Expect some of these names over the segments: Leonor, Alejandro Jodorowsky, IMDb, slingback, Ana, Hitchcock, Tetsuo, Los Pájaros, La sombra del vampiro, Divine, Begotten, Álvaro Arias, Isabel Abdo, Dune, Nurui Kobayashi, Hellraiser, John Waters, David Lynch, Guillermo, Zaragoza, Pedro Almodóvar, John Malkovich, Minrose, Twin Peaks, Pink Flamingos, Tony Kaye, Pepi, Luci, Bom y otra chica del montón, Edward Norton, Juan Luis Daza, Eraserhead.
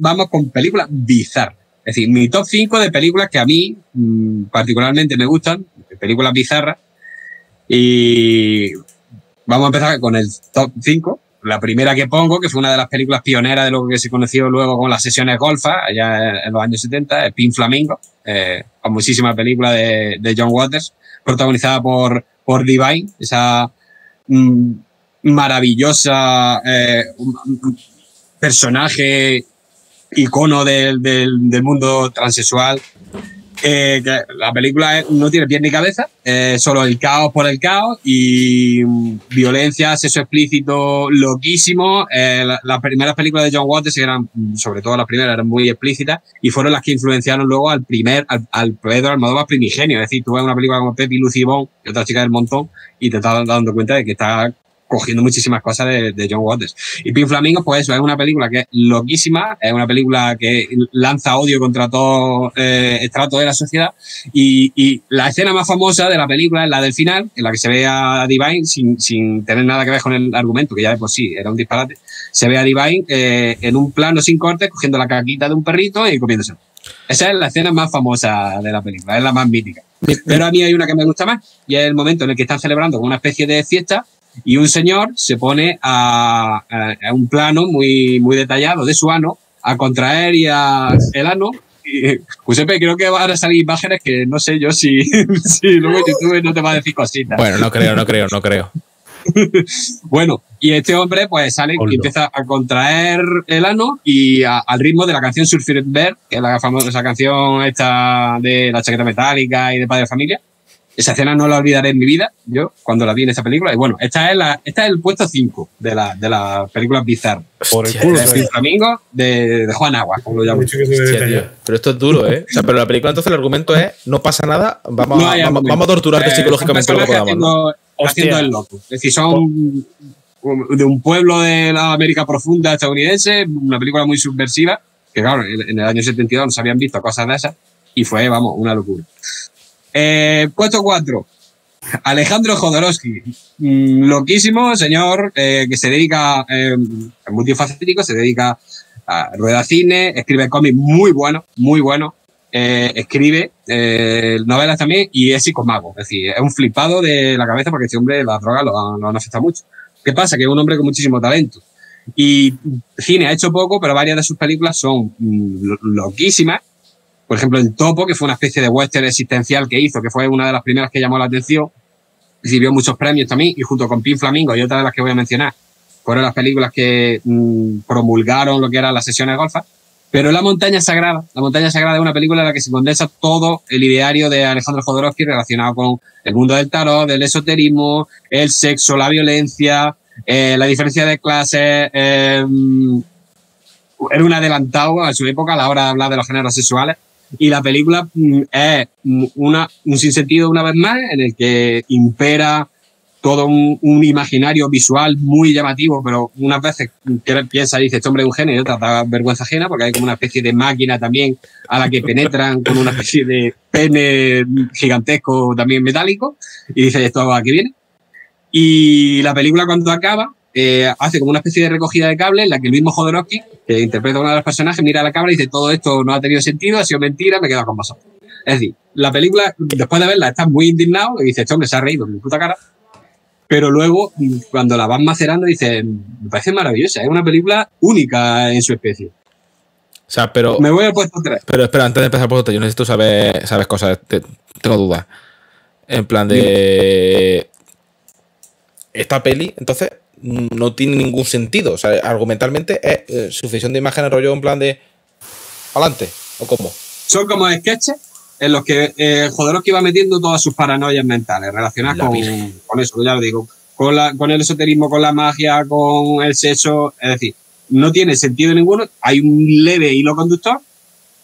vamos con películas bizarras. Es decir, mi top 5 de películas que a mí particularmente me gustan, películas bizarras. Y vamos a empezar con el top 5. La primera que pongo, que fue una de las películas pioneras de lo que se conoció luego como las sesiones golfas, allá en los años 70, es Pink Flamingos, famosísima película de John Waters, protagonizada por Divine, esa maravillosa personaje icono del mundo transexual. La película no tiene pies ni cabeza, solo el caos por el caos y violencia, sexo explícito loquísimo. Las primeras películas de John Waters eran, sobre todo las primeras, eran muy explícitas y fueron las que influenciaron luego al Pedro Almodóvar primigenio. Es decir, tú ves una película como Pepi, Luci, Bom y Otra Chica del Montón y te estás dando cuenta de que está cogiendo muchísimas cosas de John Waters. Y Pink Flamingos, pues eso, es una película que es loquísima, es una película que lanza odio contra todo estrato de la sociedad, y la escena más famosa de la película es la del final, en la que se ve a Divine, sin tener nada que ver con el argumento, que ya de por sí era un disparate, se ve a Divine en un plano sin cortes, cogiendo la caquita de un perrito y comiéndose. Esa es la escena más famosa de la película, es la más mítica. Pero a mí hay una que me gusta más, y es el momento en el que están celebrando una especie de fiesta, y un señor se pone a un plano muy, muy detallado de su ano, a contraer el ano. Giuseppe, creo que van a salir imágenes que no sé yo si luego YouTube no te va a decir cositas. Bueno, no creo. Bueno, y este hombre pues sale y empieza a contraer el ano y al ritmo de la canción Surfin' Bird, que es la famosa canción esta de la chaqueta metálica y de Padre de Familia. Esa escena no la olvidaré en mi vida, yo, cuando la vi en esa película. Y bueno, esta es el puesto 5 de la película bizarra. Por el culo. El Flamingo de Juan Agua, como lo llamo. Pero esto es duro, ¿eh? O sea, pero la película, entonces, el argumento es, no pasa nada, vamos a torturarte psicológicamente. Lo que podamos. Haciendo el loco. Es decir, son de un pueblo de la América profunda estadounidense, una película muy subversiva, que claro, en el año 72 no se habían visto cosas de esas, y fue, vamos, una locura. Puesto 4, Alejandro Jodorowsky, loquísimo señor que se dedica, multifacético, se dedica a rueda cine, escribe cómics muy bueno, escribe novelas también y es psicomago, es decir, es un flipado de la cabeza porque este hombre las drogas lo han afectado mucho. ¿Qué pasa? Que es un hombre con muchísimo talento y cine ha hecho poco, pero varias de sus películas son loquísimas. Por ejemplo, El Topo, que fue una especie de western existencial que hizo, que fue una de las primeras que llamó la atención, recibió muchos premios también, y junto con Pink Flamingos y otra de las que voy a mencionar, fueron las películas que promulgaron lo que eran las sesiones golfas. Pero La Montaña Sagrada es una película en la que se condensa todo el ideario de Alejandro Jodorowsky relacionado con el mundo del tarot, del esoterismo, el sexo, la violencia, la diferencia de clases. Era un adelantado a su época a la hora de hablar de los géneros sexuales. Y la película es un sinsentido una vez más, en el que impera todo un imaginario visual muy llamativo, pero unas veces piensa, dice, este hombre es un genio, y otras da vergüenza ajena, porque hay como una especie de máquina también a la que penetran con una especie de pene gigantesco también metálico, y dice, esto aquí viene. Y la película cuando acaba, hace como una especie de recogida de cable en la que el mismo Jodorowsky, que interpreta a uno de los personajes, mira a la cámara y dice, todo esto no ha tenido sentido, ha sido mentira, me quedo con vosotros. Es decir, la película, después de verla, estás muy indignado y dices, este hombre se ha reído en mi puta cara, pero luego, cuando la vas macerando, dices, me parece maravillosa, es una película única en su especie. O sea, pero... Me voy al puesto 3. Pero espera, antes de empezar por otro, yo necesito saber cosas, tengo dudas. En plan de... Esta peli, entonces... no tiene ningún sentido, o sea, argumentalmente es sucesión de imágenes, rollo en plan de adelante, ¿o cómo? Son como sketches en los que Jodorowsky va metiendo todas sus paranoias mentales relacionadas con eso, ya lo digo, con el esoterismo, con la magia, con el sexo, es decir, no tiene sentido ninguno, hay un leve hilo conductor,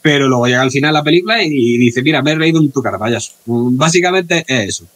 pero luego llega al final la película y dice, mira, me he reído en tu cara, payaso. Básicamente es eso.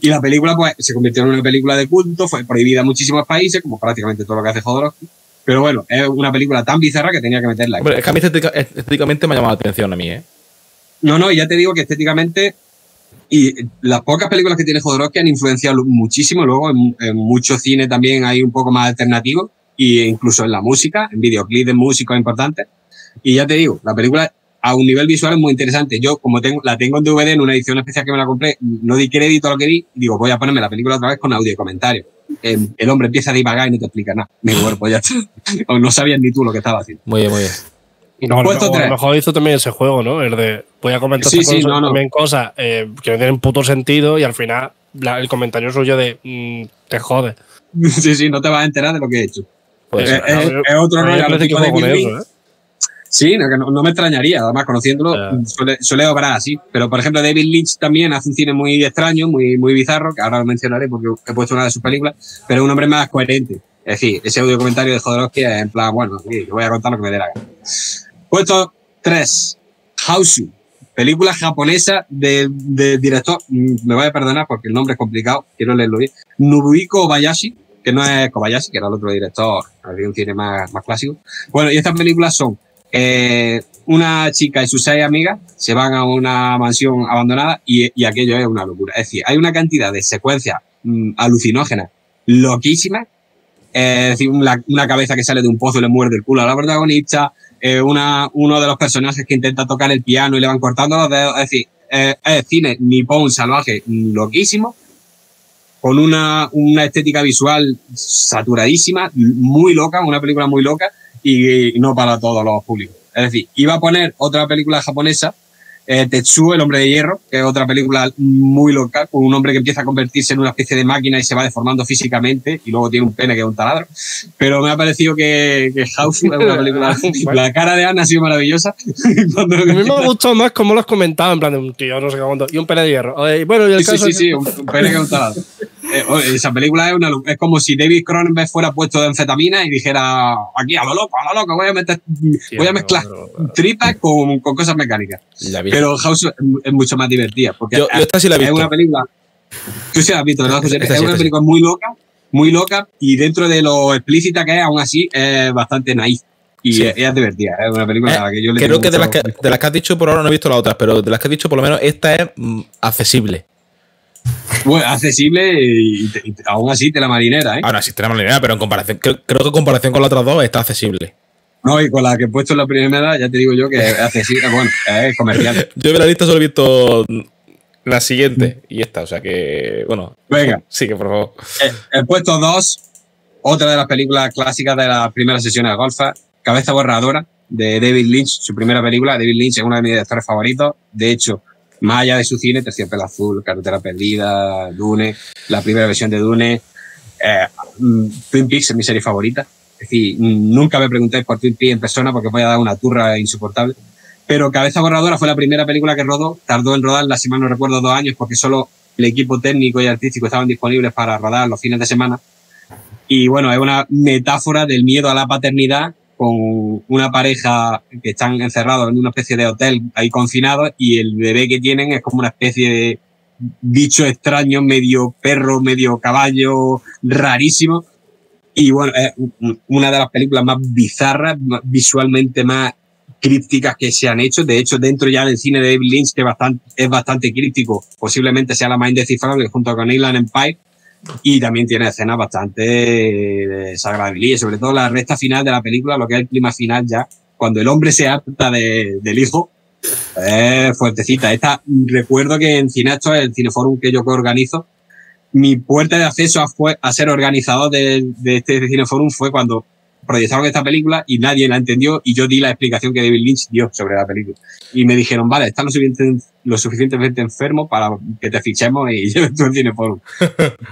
Y la película pues se convirtió en una película de culto, fue prohibida en muchísimos países, como prácticamente todo lo que hace Jodorowsky. Pero bueno, es una película tan bizarra que tenía que meterla. Hombre, es que a mí estéticamente me ha llamado la atención a mí, ¿eh? No, ya te digo que estéticamente... Y las pocas películas que tiene Jodorowsky han influenciado muchísimo. Luego en mucho cine también hay un poco más alternativo, e incluso en la música, en videoclips de músicos importantes. Y ya te digo, la película a un nivel visual es muy interesante. Yo, como la tengo en DVD, en una edición especial que me la compré, no di crédito a lo que vi, digo, voy a ponerme la película otra vez con audio y comentario. El hombre empieza a divagar y no te explica nada. Mi cuerpo ya está. O no sabías ni tú lo que estaba haciendo. Muy bien, muy bien. No, a lo mejor hizo también ese juego, ¿no? El de voy a comentar también cosas que no tienen puto sentido y al final el comentario suyo de te jode. Sí, sí, no te vas a enterar de lo que he hecho. Pues, es otro rollo al tipo de Will Bean. Sí, no me extrañaría, además conociéndolo suele obrar así, pero por ejemplo David Lynch también hace un cine muy extraño, muy bizarro, que ahora lo mencionaré porque he puesto una de sus películas, pero es un hombre más coherente, es decir, ese audio comentario de Jodorowsky es en plan, bueno, sí, yo voy a contar lo que me dé la gana. Puesto 3, Hausu, película japonesa del director, me voy a perdonar porque el nombre es complicado, quiero leerlo bien, Nurui Kobayashi, que no es Kobayashi, que era el otro director, había un cine más clásico. Bueno, y estas películas son una chica y sus 6 amigas se van a una mansión abandonada y aquello es una locura. Es decir, hay una cantidad de secuencias alucinógenas, loquísimas. Es decir, una cabeza que sale de un pozo y le muerde el culo a la protagonista. Uno de los personajes que intenta tocar el piano y le van cortando los dedos. Es decir, es cine nipón salvaje loquísimo, con una estética visual saturadísima, muy loca, una película muy loca. Y no para todos los públicos. Es decir, iba a poner otra película japonesa, Tetsuo, el hombre de hierro, que es otra película muy local, con un hombre que empieza a convertirse en una especie de máquina y se va deformando físicamente, y luego tiene un pene que es un taladro. Pero me ha parecido que Hausu es una película... La cara de Ana ha sido maravillosa. A mí me ha gustado más como lo has comentado, en plan de un tío, no sé cuánto, y un pene de hierro. Bueno, y el caso sí, un pene que es un taladro. Esa película es como si David Cronenberg fuera puesto de anfetamina y dijera, aquí a lo loco, voy a mezclar tripas con cosas mecánicas. Pero House es mucho más divertida. Porque yo sí la he visto. Es una película. Tú sí la has visto, ¿verdad? Es una película muy loca y dentro de lo explícita que es, aún así, es bastante naif. Y sí, es divertida, es una película que yo le creo que de las que has dicho por ahora no he visto las otras, pero de las que has dicho por lo menos esta es accesible. Bueno, accesible y aún así te la marinera, ¿eh? Ahora sí te la marinera, pero en comparación, creo que en comparación con las otras dos está accesible. No, y con la que he puesto en la primera, ya te digo yo que es accesible, bueno, es comercial. Yo de la lista solo he visto la siguiente y esta, o sea que, bueno. Venga. Sigue, por favor. He puesto 2, otra de las películas clásicas de las primeras sesiones de golfa, Cabeza borradora, de David Lynch, su primera película. David Lynch es uno de mis directores favoritos, de hecho, más allá de su cine, Terciopelo Azul, Carretera Perdida, Dune, la primera versión de Dune, Twin Peaks es mi serie favorita. Es decir, nunca me preguntéis por Twin Peaks en persona porque voy a dar una turra insoportable. Pero Cabeza borradora fue la primera película que rodó, tardó en rodarla, si mal no recuerdo, 2 años porque solo el equipo técnico y artístico estaban disponibles para rodar los fines de semana. Y bueno, es una metáfora del miedo a la paternidad con una pareja que están encerrados en una especie de hotel ahí confinados y el bebé que tienen es como una especie de bicho extraño, medio perro, medio caballo, rarísimo. Y bueno, es una de las películas más bizarras, visualmente más crípticas que se han hecho. De hecho, dentro ya del cine de David Lynch, que es bastante críptico, posiblemente sea la más indescifrable junto con Inland Empire. Y también tiene escenas bastante desagradables, sobre todo la recta final de la película, lo que es el clima final ya, cuando el hombre se harta del hijo, es fuertecita. Recuerdo que en Cineacto, el cineforum que yo organizo, mi puerta de acceso a ser organizador de este cineforum fue cuando proyectaron esta película y nadie la entendió y yo di la explicación que David Lynch dio sobre la película. Y me dijeron, vale, estás lo suficientemente enfermo para que te fichemos y lleves tú el cineforum.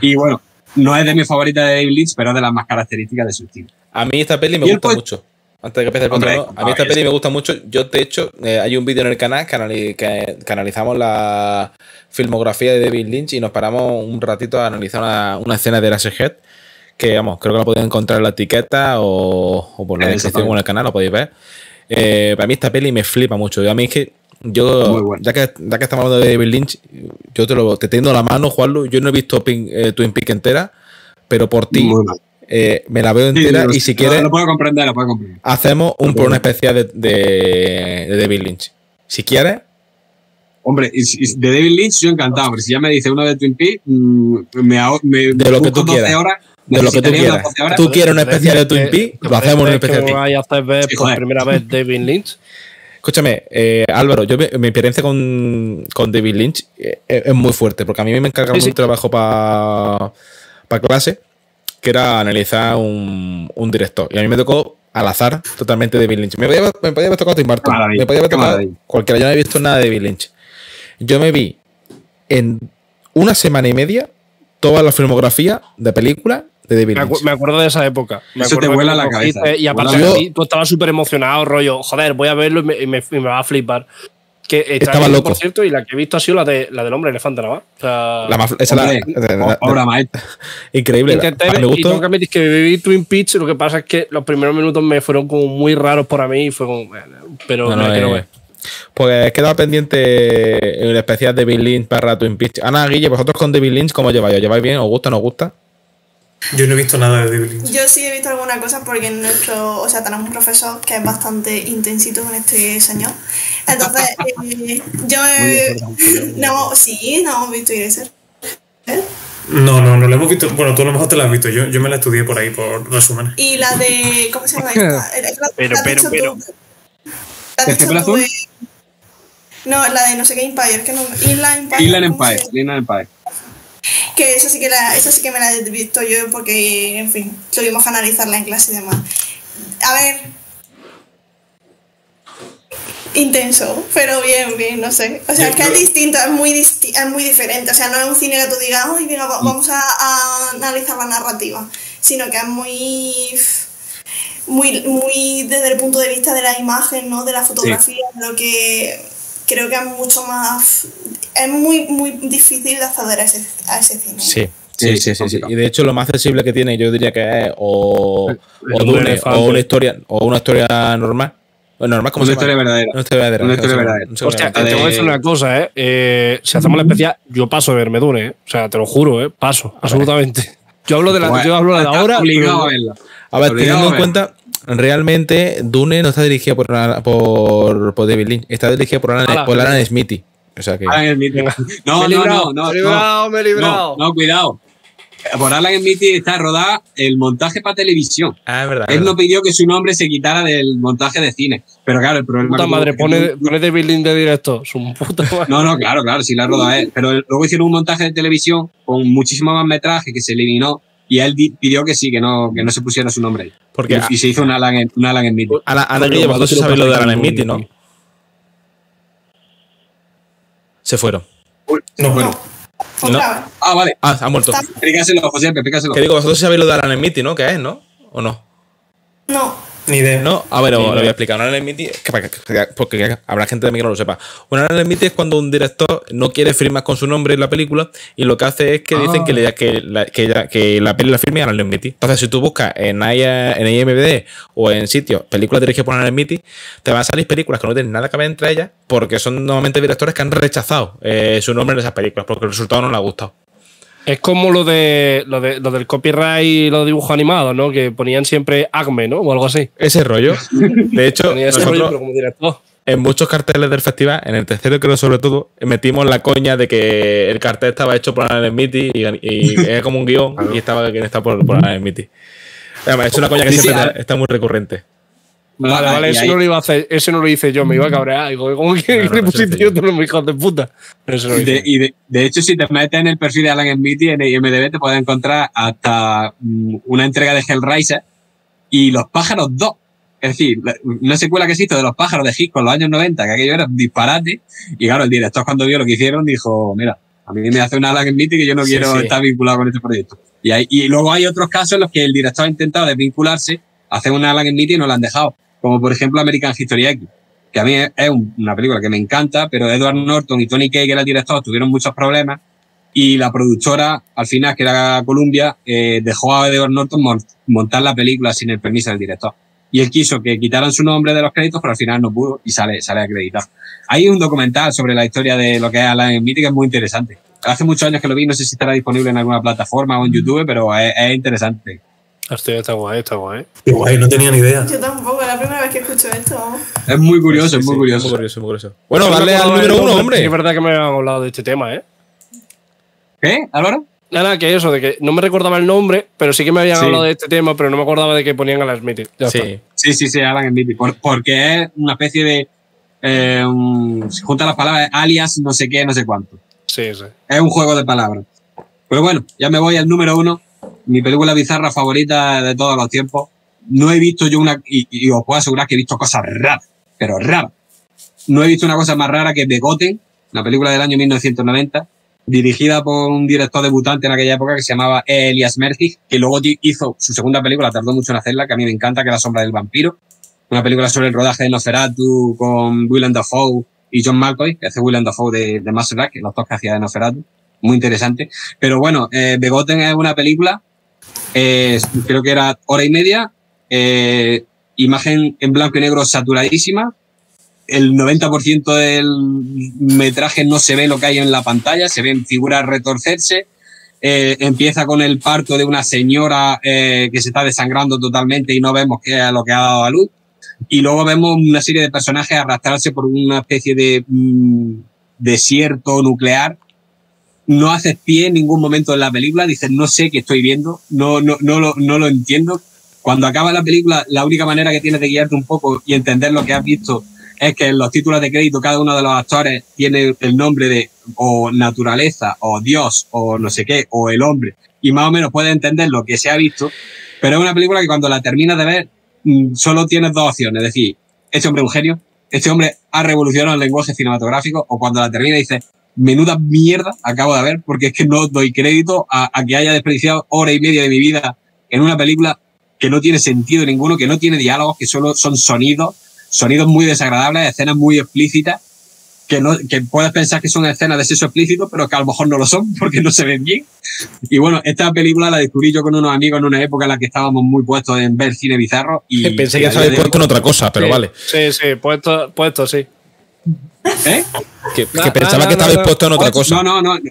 Y bueno, no es de mis favoritas de David Lynch, pero es de las más características de su estilo. A mí esta peli me gusta mucho. Antes de que empiece el control, a mí esta peli me gusta mucho. Yo, de hecho, hay un vídeo en el canal que analizamos la filmografía de David Lynch y nos paramos un ratito a analizar una escena de Eraserhead. Que vamos, creo que la podéis encontrar en la etiqueta o por la descripción en el canal, lo podéis ver. Para mí esta peli me flipa mucho. A mí es que yo, bueno, ya que estamos hablando de David Lynch, yo te tengo la mano, Juanlu. Yo no he visto Twin Peaks entera, pero por ti me la veo entera y si quieres... Lo puedo comprender. Hacemos una especial de David Lynch. Si quieres... Hombre, de David Lynch yo encantado. Si ya me dice uno de Twin Peaks, me busco 12 horas... de lo que tú quieras. Tú quieres un especial de Twin Peaks, lo hacemos un especial. Que vaya a hacer ver por primera vez David Lynch. Escúchame, Álvaro, yo mi experiencia con David Lynch es muy fuerte, porque a mí me encargaron un trabajo para clase, que era analizar un director. Y a mí me tocó al azar totalmente David Lynch. Me podía haber tocado Tim Burton, me podía haber tocado cualquiera. Yo no he visto nada de David Lynch. Yo me vi en una semana y media toda la filmografía de películas de David Lynch. Me acuerdo de esa época. Eso te vuela la cabeza. Y aparte tú estabas súper emocionado, rollo, joder, voy a verlo y me va a flipar. Que estaba loco. Por cierto, y la que he visto ha sido la del hombre elefante, nada más. O sea, esa es la obra maestra. Increíble. Intenté ver, me gustó. Y tengo que admitir que viví Twin Peaks, lo que pasa es que los primeros minutos me fueron como muy raros para mí y fue como... Pero no es. Pues queda pendiente el especial de David Lynch para Twin Peaks. Ana, Guille, vosotros con David Lynch, ¿cómo lleváis? ¿Os lleváis bien? ¿Os gusta o no os gusta? Yo no he visto nada de David Lynch. Yo sí he visto alguna cosa porque tenemos un profesor que es bastante intensito con este señor. Entonces, no hemos visto Eraserhead. No la hemos visto. Bueno, tú a lo mejor te la has visto. Yo me la estudié por ahí, por resumen. Y la de... ¿Cómo se llama esta? Pero... ¿Terciopelo Azul? No, la de no sé qué Empire. Es que no, Inland Empire. Que esa sí que me la he visto yo porque, en fin, tuvimos que analizarla en clase y demás. A ver... Intenso, pero bien, no sé. O sea, es que es distinto, es muy diferente. O sea, no es un cine que tú digas, oye, venga, vamos a analizar la narrativa, sino que es muy desde el punto de vista de la imagen, ¿no? De la fotografía, lo que creo que es mucho más... Es muy difícil de acceder a ese cine. Sí. Y de hecho lo más accesible que tiene, yo diría que es o Dune, o una historia normal. Una historia verdadera. Hostia, te voy a decir una cosa, si hacemos la especial, yo paso a verme Dune, O sea, te lo juro, paso, absolutamente. Yo hablo de la hora. A ver, teniendo en cuenta, realmente Dune no está dirigida por David Lynch, está dirigida por Alan Smithee. O sea que... No, cuidado. Por Alan Smithee está rodada el montaje para televisión. Es verdad. Él no pidió que su nombre se quitara del montaje de cine. Pero claro, el problema... Puta madre, pone David Lynch de directo. Claro, si la roda es. Pero luego hicieron un montaje de televisión con muchísimo más metraje que se eliminó. Y él pidió que sí, que no se pusiera su nombre ahí. Y se hizo un Alan Smithee. Vosotros sabéis lo de Alan Smithee, ¿no? Se fueron. No. Vale. Ha muerto. Explícaselo, José, explícaselo. Que digo, vosotros sabéis lo de Alan Smithee, ¿no? ¿Qué es, no? ¿O no? No. Ni idea. No, a ver, lo voy a explicar. Un Alan Smithee, porque habrá gente también que no lo sepa. Un Alan Smithee es cuando un director no quiere firmar con su nombre en la película y lo que hace es que dicen que la peli la firme Alan Smithee. Entonces, si tú buscas en IMDb o en sitios películas dirigidas por Alan Smithee, te van a salir películas que no tienen nada que ver entre ellas porque son normalmente directores que han rechazado su nombre en esas películas porque el resultado no le ha gustado. Es como lo del copyright y los dibujos animados, ¿no? Que ponían siempre Acme, ¿no? O algo así. Ese rollo. De hecho, nosotros, como director, en muchos carteles del festival, en el tercero creo sobre todo, metimos la coña de que el cartel estaba hecho por Alan Smithee y era como un guión y estaba quien está por Alan Smithee. Es una coña que siempre está muy recurrente. Vale, eso no lo iba a hacer, eso no lo hice yo, me iba a cabrear. Digo, ¿cómo que le pusiste yo todos los hijos de puta? De hecho, si te metes en el perfil de Alan Smithee en IMDb, te puedes encontrar hasta una entrega de Hellraiser y Los Pájaros 2. Es decir, una secuela que existe de Los Pájaros de Hitchcock en los años 90, que aquello era un disparate. Y claro, el director cuando vio lo que hicieron dijo, mira, a mí me hace una Alan Smithee que yo no quiero estar vinculado con este proyecto. Y luego hay otros casos en los que el director ha intentado desvincularse, hacer una Alan Smithee y no la han dejado. Como por ejemplo American History X, que a mí es una película que me encanta, pero Edward Norton y Tony Kaye, que era el director, tuvieron muchos problemas y la productora, al final, que era Columbia, dejó a Edward Norton montar la película sin el permiso del director. Y él quiso que quitaran su nombre de los créditos, pero al final no pudo y sale acreditado. Hay un documental sobre la historia de lo que es Alan Smithee que es muy interesante. Hace muchos años que lo vi, no sé si estará disponible en alguna plataforma o en YouTube, pero es interesante. Está guay. Guay, no tenía ni idea. Yo tampoco, es la primera vez que escucho esto. Es muy curioso, es muy curioso. Bueno, dale al número 1, hombre. Es verdad que me han hablado de este tema, ¿eh? ¿Qué, Álvaro? Nada, que eso, de que no me recordaba el nombre, pero sí que me habían hablado de este tema, pero no me acordaba de que ponían a Alan Smithee. Sí, Alan Smithee, porque es una especie de... se juntan las palabras alias, no sé qué, no sé cuánto. Sí, sí. Es un juego de palabras. Pero bueno, ya me voy al número uno, mi película bizarra favorita de todos los tiempos. No he visto yo una... Y os puedo asegurar que he visto cosas raras, pero raras. No he visto una cosa más rara que Begotten, una película del año 1990, dirigida por un director debutante en aquella época que se llamaba Elias Merzig, que luego hizo su segunda película, tardó mucho en hacerla, que a mí me encanta, que es La sombra del vampiro, una película sobre el rodaje de Nosferatu con Willem Dafoe y John Malkovich, que hace Willem Dafoe de Master, que los dos que hacía de Nosferatu, muy interesante. Pero bueno, Begotten es una película, creo que era hora y media, imagen en blanco y negro saturadísima, el 90% del metraje no se ve lo que hay en la pantalla, se ven figuras retorcerse, empieza con el parto de una señora que se está desangrando totalmente y no vemos qué es lo que ha dado a luz, y luego vemos una serie de personajes arrastrarse por una especie de desierto nuclear. No haces pie en ningún momento en la película, dices, no sé qué estoy viendo, no lo entiendo. Cuando acaba la película, la única manera que tienes de guiarte un poco y entender lo que has visto es que en los títulos de crédito cada uno de los actores tiene el nombre de o naturaleza, o Dios, o no sé qué, o el hombre, y más o menos puedes entender lo que se ha visto, pero es una película que cuando la terminas de ver solo tienes dos opciones, es decir, este hombre es un genio, este hombre ha revolucionado el lenguaje cinematográfico, o cuando la terminas dices, menuda mierda acabo de ver, porque es que no doy crédito a que haya desperdiciado hora y media de mi vida en una película que no tiene sentido ninguno, que no tiene diálogos, que solo son sonidos muy desagradables, escenas muy explícitas, que puedes pensar que son escenas de sexo explícito, pero que a lo mejor no lo son, porque no se ven bien. Y bueno, esta película la descubrí yo con unos amigos en una época en la que estábamos muy puestos en ver cine bizarro. Y pensé que estabas puesto en otra cosa, pero sí, vale. Sí, puesto, sí. ¿Eh? Que pensaba que estabas puesto en otra cosa.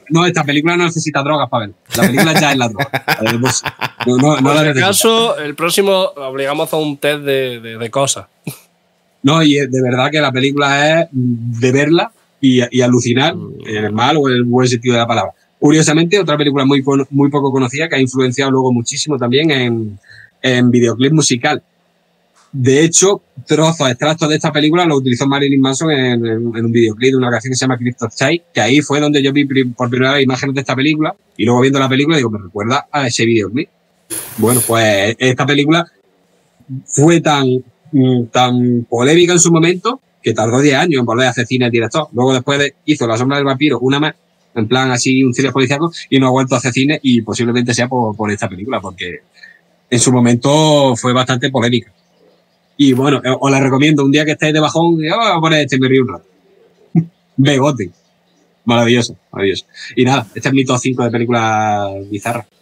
No, esta película no necesita drogas, Pavel. La película ya es la droga. No, en el caso, el próximo obligamos a un test de cosas. No, y de verdad que la película es de verla y alucinar, en el mal o en el buen sentido de la palabra. Curiosamente, otra película muy poco conocida que ha influenciado luego muchísimo también en videoclip musical. De hecho, extractos de esta película lo utilizó Marilyn Manson en un videoclip de una canción que se llama Crypto Child, que ahí fue donde yo vi por primera vez imágenes de esta película, y luego viendo la película digo, me recuerda a ese videoclip. Bueno, pues esta película fue tan polémica en su momento que tardó 10 años en volver a hacer cine el director. Luego después hizo La sombra del vampiro, una más, en plan así un cine policiaco, y no ha vuelto a hacer cine, y posiblemente sea por esta película, porque en su momento fue bastante polémica. Y bueno, os la recomiendo, un día que estéis de bajón, voy a poner este y me río un rato. Begotten. Maravilloso, maravilloso. Y nada, este es mi top 5 de películas bizarras.